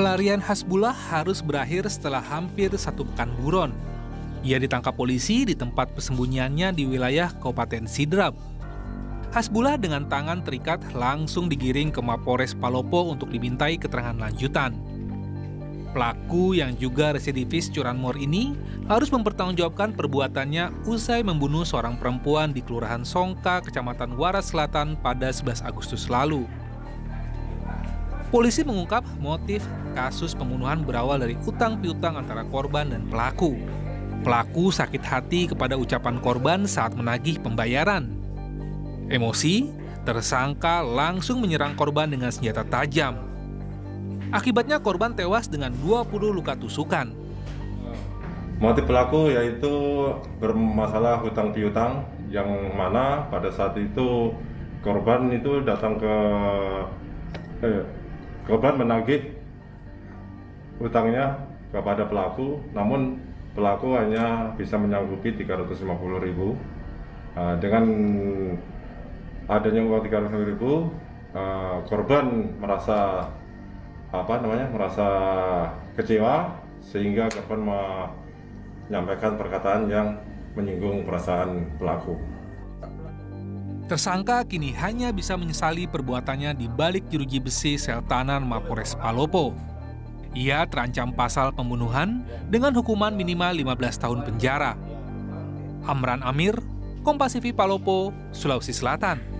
Pelarian Hasbullah harus berakhir setelah hampir 1 pekan buron. Ia ditangkap polisi di tempat persembunyiannya di wilayah Kabupaten Sidrap. Hasbullah dengan tangan terikat langsung digiring ke Mapolres Palopo untuk dimintai keterangan lanjutan. Pelaku yang juga residivis curanmor ini harus mempertanggungjawabkan perbuatannya usai membunuh seorang perempuan di Kelurahan Songka, Kecamatan Wara Selatan pada 11 Agustus lalu. Polisi mengungkap motif kasus pembunuhan berawal dari utang piutang antara korban dan pelaku. Pelaku sakit hati kepada ucapan korban saat menagih pembayaran. Emosi, tersangka langsung menyerang korban dengan senjata tajam. Akibatnya korban tewas dengan 20 luka tusukan. Motif pelaku yaitu bermasalah hutang piutang, yang mana pada saat itu korban itu datang ke korban menagih utangnya kepada pelaku, namun pelaku hanya bisa menyanggupi 350.000. Dengan adanya uang 350.000, korban merasa merasa kecewa, sehingga korban menyampaikan perkataan yang menyinggung perasaan pelaku. Tersangka kini hanya bisa menyesali perbuatannya di balik jeruji besi sel tahanan Mapolres Palopo. Ia terancam pasal pembunuhan dengan hukuman minimal 15 tahun penjara. Amran Amir, KompasTV Palopo, Sulawesi Selatan.